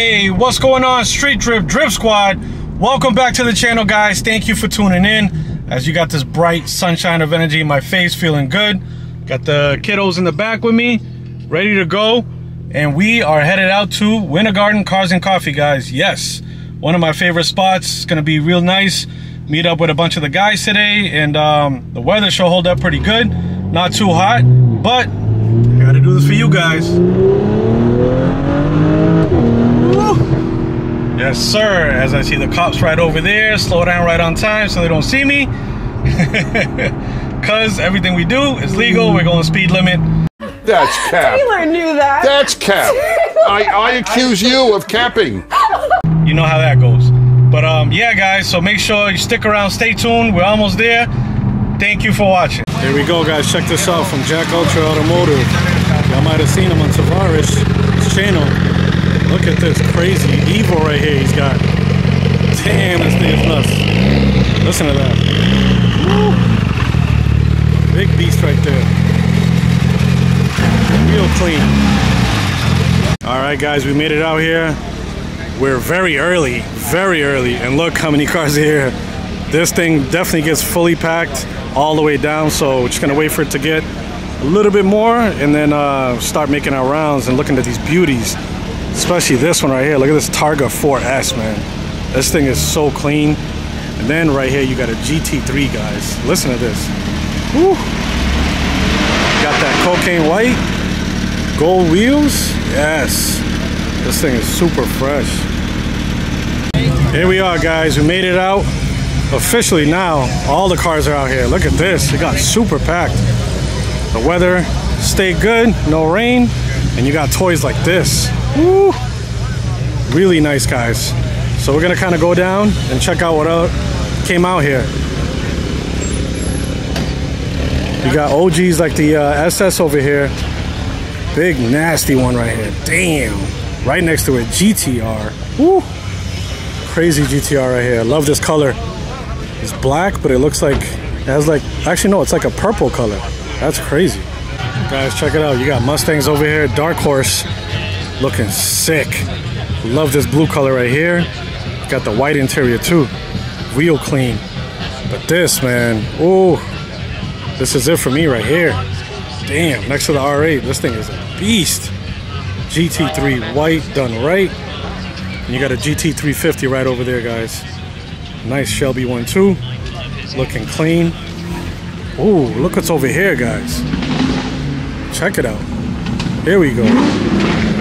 Hey, what's going on, Street Drip Drip Squad? Welcome back to the channel, guys. Thank you for tuning in. As you got this bright sunshine of energy in my face, feeling good. Got the kiddos in the back with me, ready to go. And we are headed out to Winter Garden Cars and Coffee, guys. Yes, one of my favorite spots. It's gonna be real nice. Meet up with a bunch of the guys today, and the weather should hold up pretty good. Not too hot, but I gotta do this for you guys. Yes, sir. As I see the cops right over there, slow down right on time so they don't see me. Because everything we do is legal. We're going speed limit. That's cap. Taylor knew that. That's cap. I accuse you of capping. You know how that goes. But yeah, guys, so make sure you stick around. Stay tuned. We're almost there. Thank you for watching. Here we go, guys. Check this out from Jack Ultra Automotive. Y'all might have seen him on Safari-ish channel. Look at this crazy evil right here he's got. Damn, this thing is nuts. Listen to that. Woo. Big beast right there. Real clean. Alright guys, we made it out here. We're very early, and look how many cars are here. This thing definitely gets fully packed all the way down, so we're just gonna wait for it to get a little bit more and then start making our rounds and looking at these beauties. Especially this one right here. Look at this Targa 4S, man. This thing is so clean. And then right here, you got a GT3, guys. Listen to this. Woo. Got that cocaine white. Gold wheels. Yes. This thing is super fresh. Here we are, guys. We made it out. Officially now, all the cars are out here. Look at this. It got super packed. The weather stayed good. No rain. And you got toys like this. Woo. Really nice, guys. So we're gonna kind of go down and check out what came out here. You got OGs like the SS over here. Big nasty one right here. Damn. Right next to it, GTR. Woo. Crazy GTR right here. Love this color. It's black, but it looks like it has like, actually no, it's like a purple color. That's crazy. Guys, check it out. You got Mustangs over here. Dark Horse. Looking sick. Love this blue color right here. Got the white interior too. Real clean. But this, man, ooh, this is it for me right here. Damn, next to the R8, this thing is a beast. GT3 white done right. And you got a GT350 right over there, guys. Nice Shelby one too. Looking clean. Ooh, look what's over here, guys. Check it out. Here we go.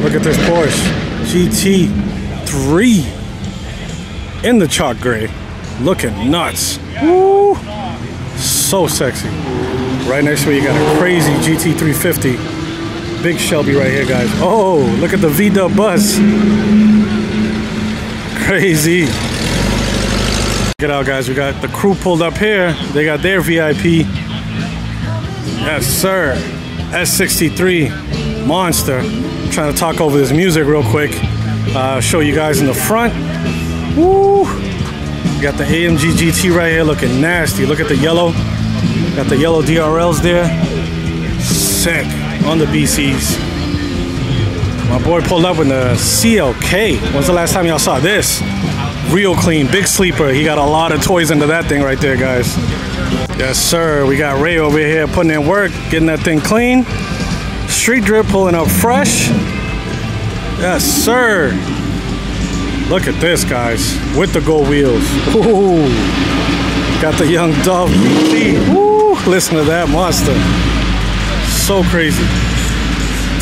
Look at this Porsche GT3 in the chalk gray. Looking nuts. Woo! So sexy. Right next to it, you got a crazy GT350. Big Shelby right here, guys. Oh, look at the V-Dub bus. Crazy. Check it out, guys. We got the crew pulled up here. They got their VIP. Yes, sir. S63 Monster. Trying to talk over this music real quick. Show you guys in the front. Woo! Got the AMG GT right here looking nasty. Look at the yellow. Got the yellow DRLs there. Sick. On the BCs. My boy pulled up in the CLK. When's the last time y'all saw this? Real clean. Big sleeper. He got a lot of toys into that thing right there, guys. Yes, sir. We got Ray over here putting in work, getting that thing clean. Street Drip pulling up fresh. Yes, sir. Look at this, guys, with the gold wheels. Ooh. Got the young Dove BC. Ooh, listen to that monster. So crazy.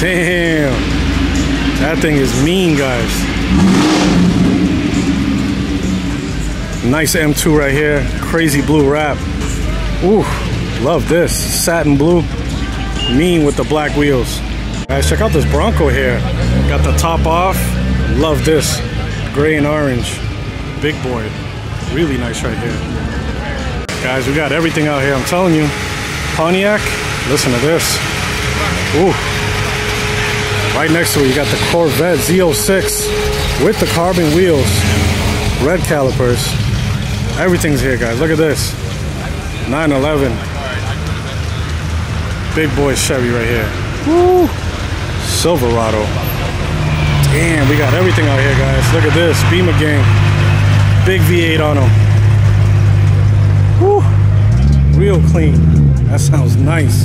Damn. That thing is mean, guys. Nice M2 right here. Crazy blue wrap. Ooh, love this. Satin blue. Mean with the black wheels. Guys, check out this Bronco here. Got the top off. Love this. Gray and orange. Big boy. Really nice right here. Guys, we got everything out here, I'm telling you. Pontiac. Listen to this. Ooh. Right next to it, you got the Corvette Z06 with the carbon wheels. Red calipers. Everything's here, guys. Look at this. 911. Big boy Chevy right here. Woo! Silverado. Damn, we got everything out here, guys. Look at this, Beamer gang. Big V8 on them. Woo, real clean. That sounds nice.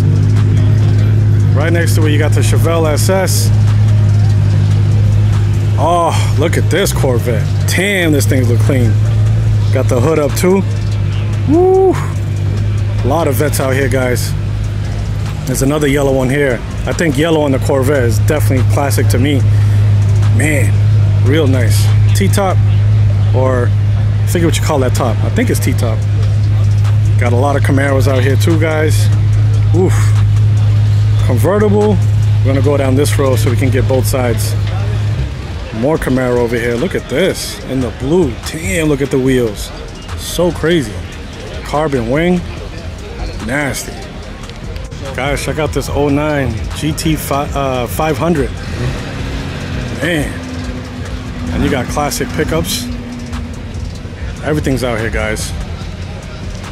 Right next to it, you got the Chevelle SS. Oh, look at this Corvette. Damn, this thing looks clean. Got the hood up too. Woo, a lot of vets out here, guys. There's another yellow one here. I think yellow on the Corvette is definitely classic to me. Man, real nice. T-top, or I forget what you call that top. I think it's T-top. Got a lot of Camaros out here too, guys. Oof. Convertible. We're gonna go down this road so we can get both sides. More Camaro over here. Look at this in the blue. Damn, look at the wheels. So crazy. Carbon wing. Nasty. Guys, check out this 09 GT 500. Man. And you got classic pickups. Everything's out here, guys.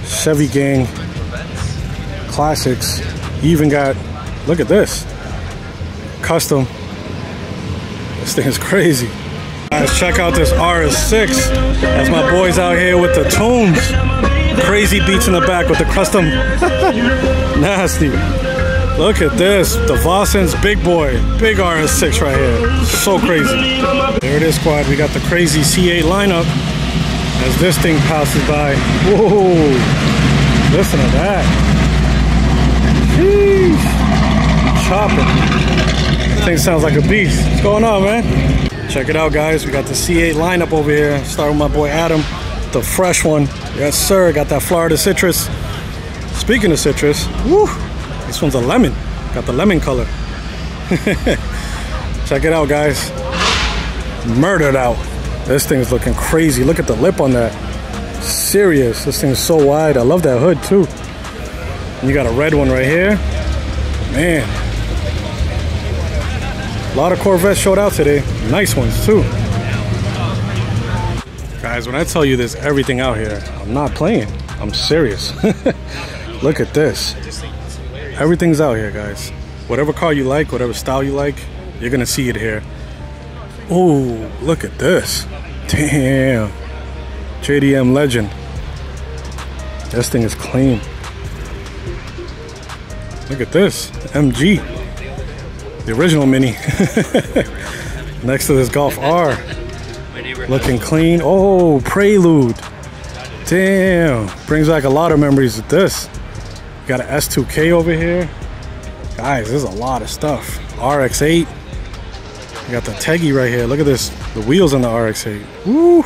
Chevy gang. Classics. You even got, look at this. Custom. This thing is crazy. Guys, check out this RS6. That's my boys out here with the tombs. Crazy beats in the back with the custom. Nasty. Look at this. The Vosson's big boy. Big RS6 right here. So crazy. There it is, squad. We got the crazy C8 lineup as this thing passes by. Whoa. Listen to that. Jeez. Chopping. This thing sounds like a beast. What's going on, man? Check it out, guys. We got the C8 lineup over here. Start with my boy Adam. The fresh one. Yes, sir. Got that Florida citrus. Speaking of citrus, woo, this one's a lemon. Got the lemon color. Check it out, guys. Murdered out. This thing's looking crazy. Look at the lip on that. Serious. This thing's so wide. I love that hood, too. And you got a red one right here. Man. A lot of Corvettes showed out today. Nice ones, too. Guys, when I tell you there's everything out here, I'm not playing. I'm serious. Look at this. Everything's out here, guys. Whatever car you like, whatever style you like, you're gonna see it here. Oh, look at this. Damn. JDM Legend. This thing is clean. Look at this. MG. The original Mini. Next to this Golf R. Looking clean. Oh, Prelude. Damn. Brings back a lot of memories with this. Got an S2K over here. Guys, there's a lot of stuff. RX8. You got the Teggy right here. Look at this. The wheels on the RX8. Woo.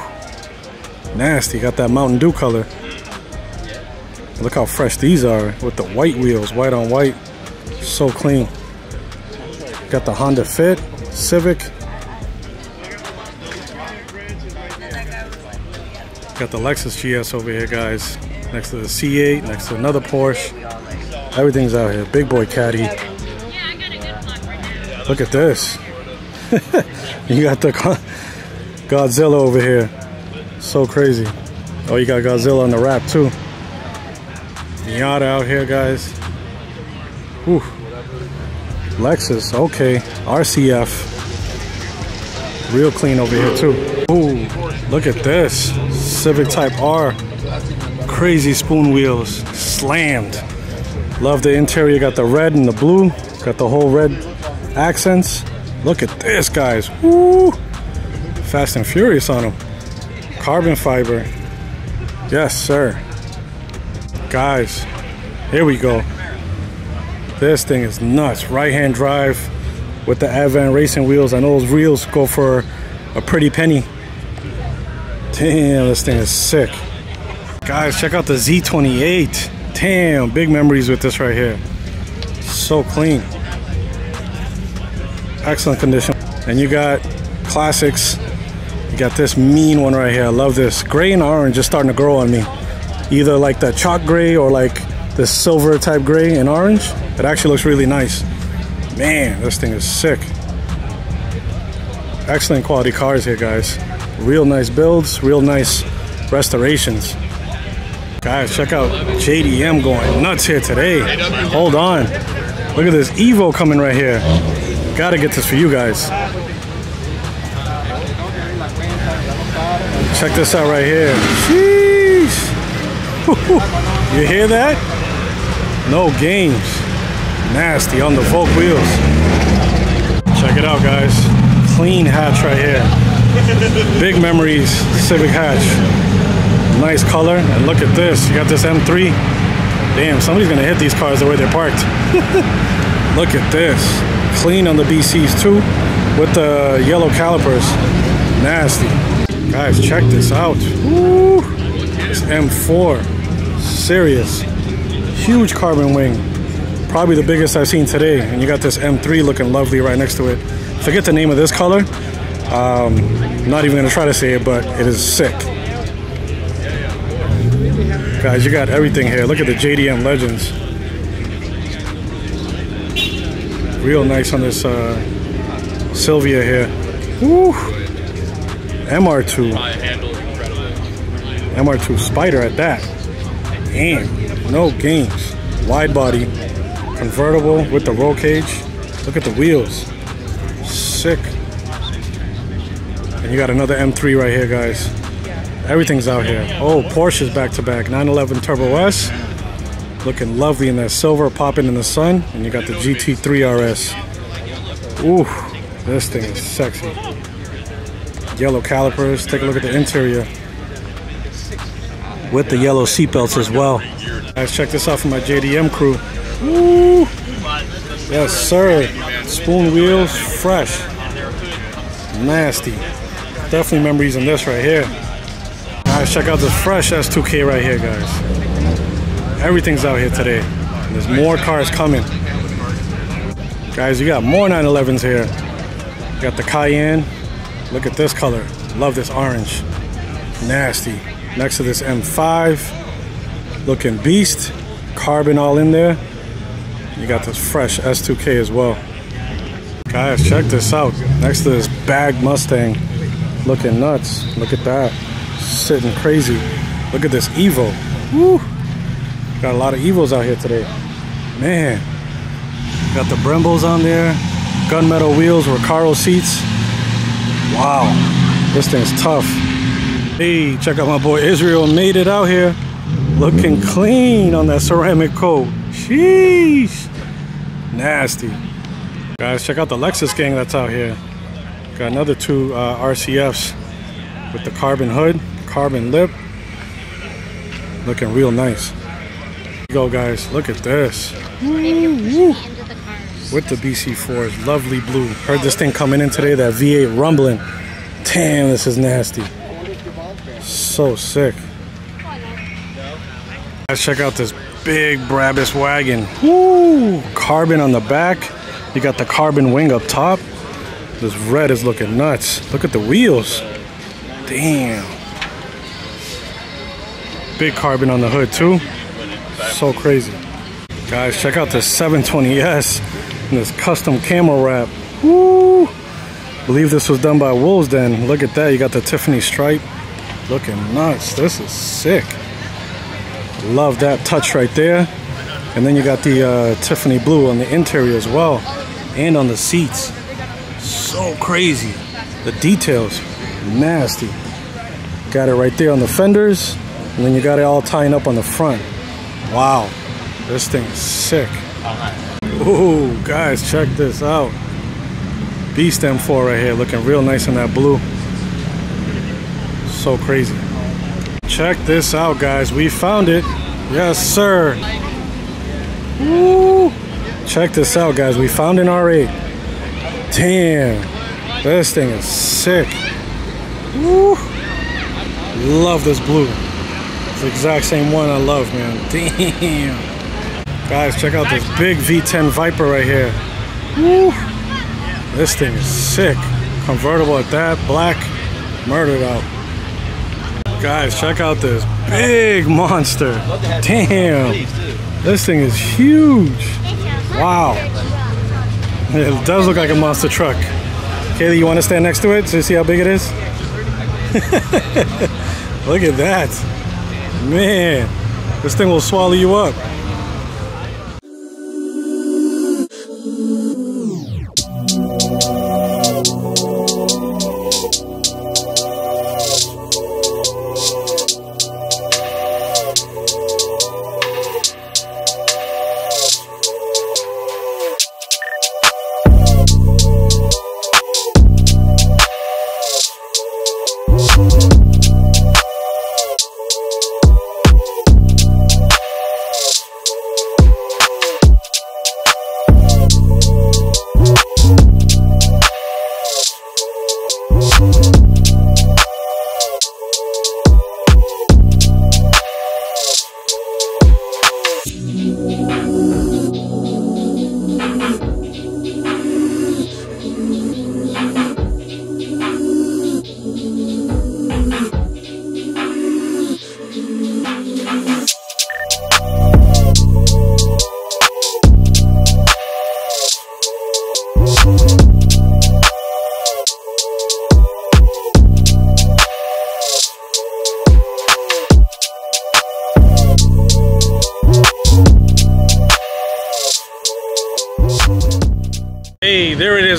Nasty. Got that Mountain Dew color. Look how fresh these are with the white wheels. White on white. So clean. Got the Honda Fit. Civic. Got the Lexus GS over here, guys. Next to the C8, next to another Porsche. Everything's out here. Big boy Caddy. Look at this. You got the Godzilla over here. So crazy. Oh, you got Godzilla on the wrap too. Miata out here, guys. Whew. Lexus, okay. RCF. Real clean over here too. Ooh, look at this. Civic Type R. Crazy spoon wheels. Slammed. Love the interior. Got the red and the blue. Got the whole red accents. Look at this, guys. Woo! Fast and Furious on them. Carbon fiber. Yes, sir. Guys, here we go. This thing is nuts. Right-hand drive with the Advan racing wheels. I know those wheels go for a pretty penny. Damn, this thing is sick. Guys, check out the Z28. Damn, big memories with this right here. So clean. Excellent condition. And you got classics. You got this mean one right here. I love this. Gray and orange is starting to grow on me. Either like the chalk gray or like the silver type gray and orange. It actually looks really nice. Man, this thing is sick. Excellent quality cars here, guys. Real nice builds, real nice restorations. Guys, check out JDM going nuts here today. Hold on. Look at this Evo coming right here. Gotta get this for you guys. Check this out right here. Sheesh. You hear that? No games. Nasty on the Volk wheels. Check it out, guys. Clean hatch right here. Big memories Civic hatch. Nice color. And look at this. You got this M3. Damn, somebody's gonna hit these cars the way they're parked. Look at this. Clean on the BCs too, with the yellow calipers. Nasty. Guys, check this out. Woo! It's M4. Serious. Huge carbon wing. Probably the biggest I've seen today. And you got this M3 looking lovely right next to it. Forget the name of this color. Not even gonna try to say it, but it is sick. Guys, you got everything here. Look at the JDM Legends. Real nice on this Sylvia here. Woo! MR2. MR2 Spider at that. Damn, no games. Wide body, convertible with the roll cage. Look at the wheels. Sick. And you got another M3 right here, guys. Everything's out here. Oh, Porsche's back to back. 911 Turbo S. Looking lovely in that silver, popping in the sun. And you got the GT3 RS. Ooh, this thing is sexy. Yellow calipers. Take a look at the interior. With the yellow seatbelts as well. Guys, check this out for my JDM crew. Ooh. Yes, sir. Spoon wheels, fresh. Nasty. Definitely memories in this right here. Guys, check out this fresh S2K right here, guys. Everything's out here today. And there's more cars coming. Guys, you got more 911s here. You got the Cayenne. Look at this color. Love this orange. Nasty. Next to this M5. Looking beast. Carbon all in there. You got this fresh S2K as well. Guys, check this out. Next to this bag Mustang. Looking nuts. Look at that. Sitting crazy. Look at this Evo. Woo! Got a lot of Evos out here today. Man. Got the Brembo's on there, gunmetal wheels, Recaro seats. Wow, this thing's tough. Hey, check out my boy Israel, made it out here. Looking clean on that ceramic coat. Sheesh, nasty. Guys, check out the Lexus gang that's out here. Got another two RCFs with the carbon hood, carbon lip. Looking real nice. Here you go, guys, look at this. Woo, woo. With the BC4s, lovely blue. Heard this thing coming in today, that V8 rumbling. Damn, this is nasty. So sick. Let's check out this big Brabus wagon. Woo! Carbon on the back. You got the carbon wing up top. This red is looking nuts. Look at the wheels. Damn. Big carbon on the hood too. So crazy. Guys, check out this 720S. This custom camel wrap. Woo! Believe this was done by Wolvesden. Look at that. You got the Tiffany stripe. Looking nuts. This is sick. Love that touch right there. And then you got the Tiffany blue on the interior as well. And on the seats. So crazy. The details. Nasty. Got it right there on the fenders. And then you got it all tying up on the front. Wow. This thing is sick. Ooh, guys, check this out. Beast M4 right here, looking real nice in that blue. So crazy. Check this out, guys. We found it. Yes, sir. Woo! Check this out, guys. We found an R8. Damn. This thing is sick. Woo! Love this blue. It's the exact same one I love, man. Damn. Guys, check out this big V10 Viper right here. Woo! This thing is sick. Convertible at that, black, murdered out. Guys, check out this big monster. Damn, this thing is huge. Wow. It does look like a monster truck. Kaylee, you want to stand next to it so you see how big it is? Look at that. Man, this thing will swallow you up.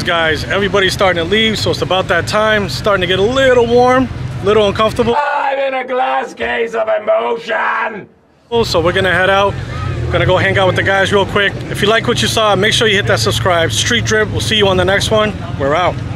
guys, everybody's starting to leave, so it's about that time. It's starting to get a little warm, a little uncomfortable. I'm in a glass case of emotion. So we're gonna head out. We're gonna go hang out with the guys real quick. If you like what you saw, make sure you hit that subscribe. Street Drip, we'll see you on the next one. We're out.